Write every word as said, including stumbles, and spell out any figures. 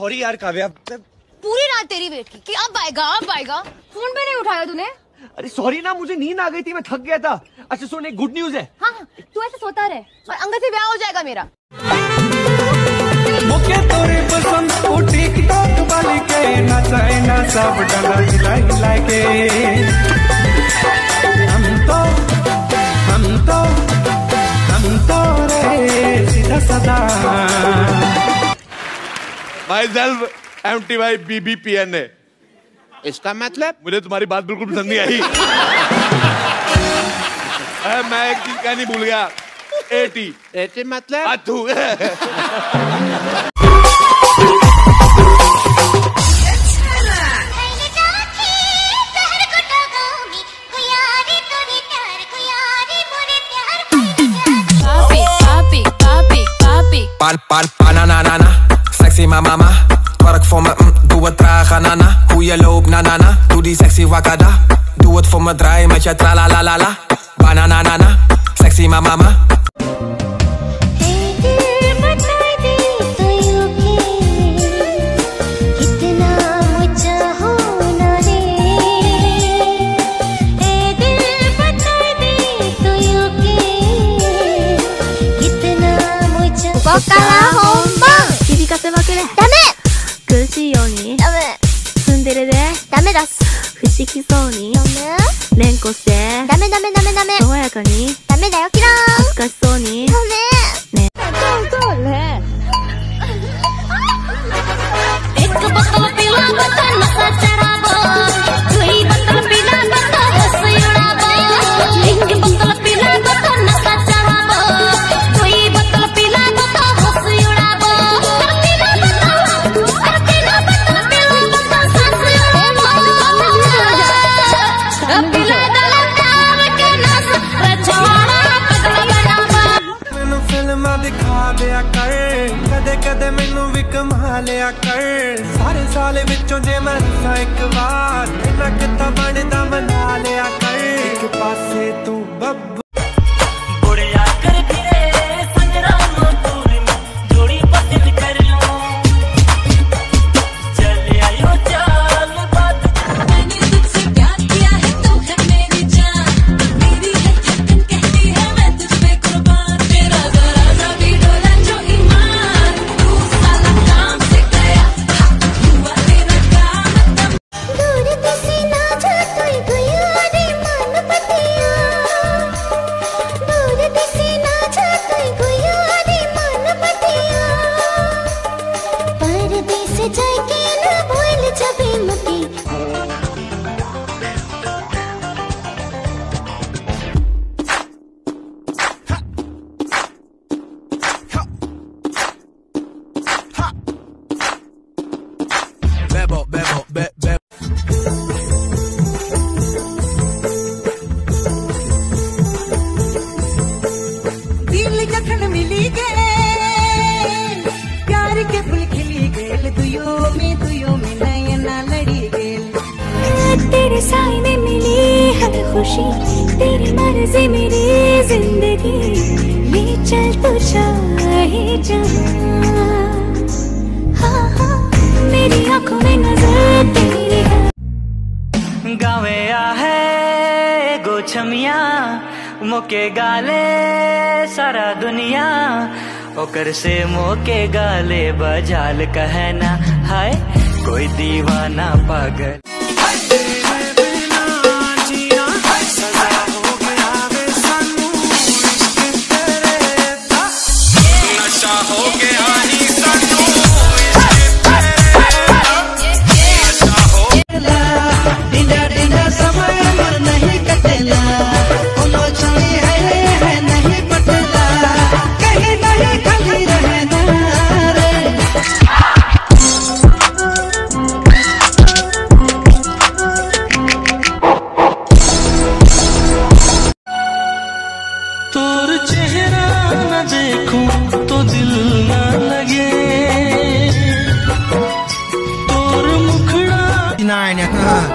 Sorry यार काव्या, पूरी रात तेरी वेट की कि अब आएगा अब आएगा, फोन भी नहीं उठाया तूने। अरे सॉरी ना, मुझे नींद आ गई थी, मैं थक गया था। अच्छा सुन, एक गुड न्यूज है। हाँ, तू ऐसे सोता रहे और अंगद से ब्याह हो जाएगा मेरा। मुके तोरे पसंद को टिकटॉक वाले के नचाए ना सब डाला हिला हिला के। हम तो हम तो हम तो रे सीधा साधा। मायसेल्फ एमटीवाई बीबीपीएन है। इसका मतलब मुझे तुम्हारी बात बिल्कुल पसंद नहीं आई। आ, मैं एक चीज कहनी भूल गया, एटी एटी मतलब अथू। पान पान पाना ना ना ना sexy mama mama Werk voor me, mm, doe het traag, nana. Hoe je loopt, nanana. Doe die sexy wakada. Doe het voor me, draai met je tralalalala. Banana, nana. Sexy mama, mama. Bokala honma. Hibikase wakure. Dame. 苦しいようにダメ、ツンデレでダメだし、不思議そうにダメ、連呼してダメダメダメダメ、爽やかにダメだよキラーン、恥ずかしそうにダメね。そうそうね。सारे साले बिचों जे मैं हसा एक बार ना किता बनदा मना लिया कर। एक पासे तू बब्बू बुढ़िया कर फिरे संजरा मधुर में जोड़ी पसंद कर लूं। चले आयो चाल बात, मैंने तुझसे प्यार किया है तू है मेरी जान। मेरी है धड़कन कहती है मैं तुझ पे कुर्बान। तेरा जरा सा भी डोला जो ईमान, तू साला काम तेरी मर्जी मेरी जिंदगी ले चल तू चाहे जहां। हाँ हाँ मेरी आंखों में नजर तेरी है। गावे आ है गोछमिया मोके गाले सारा दुनिया, ओकर से मोके गाले बजाल कहना हाय कोई दीवाना पागल। Nine.